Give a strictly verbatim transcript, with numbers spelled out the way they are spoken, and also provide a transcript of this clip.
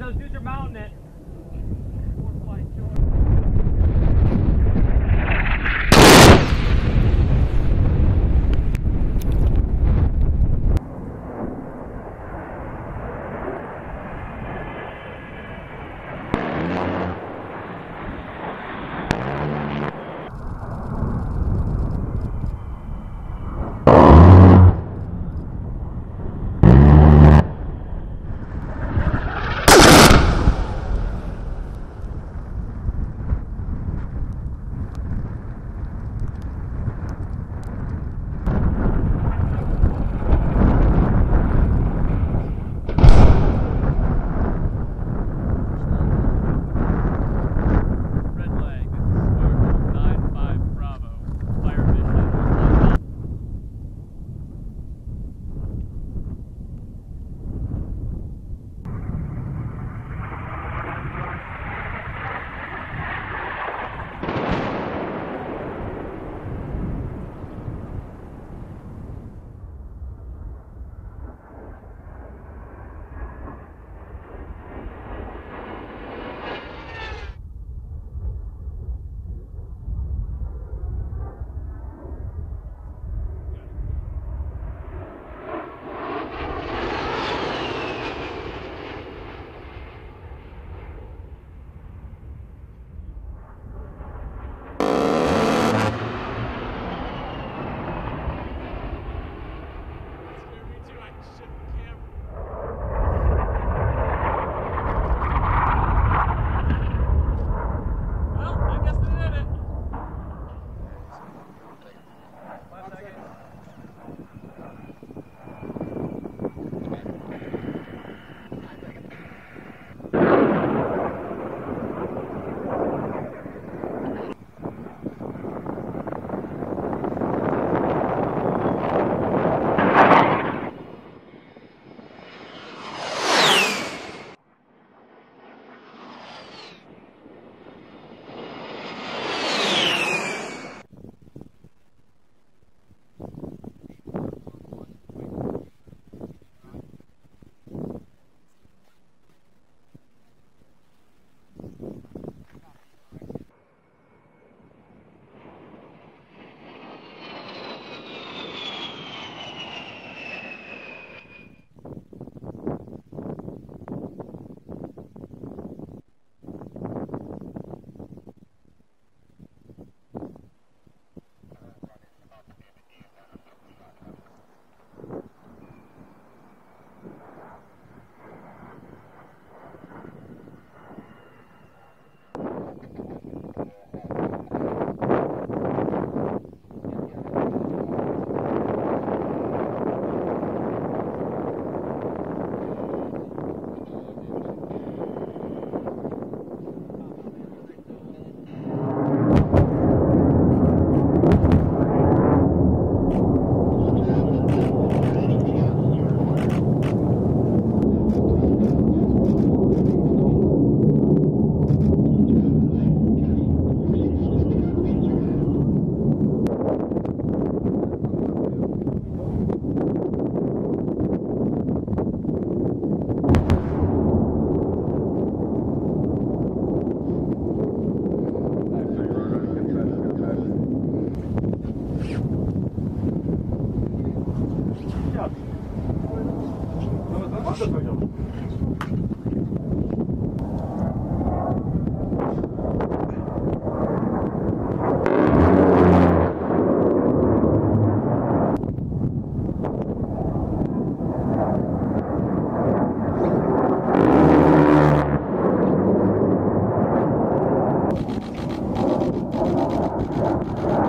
Those dudes are mounting it. All right.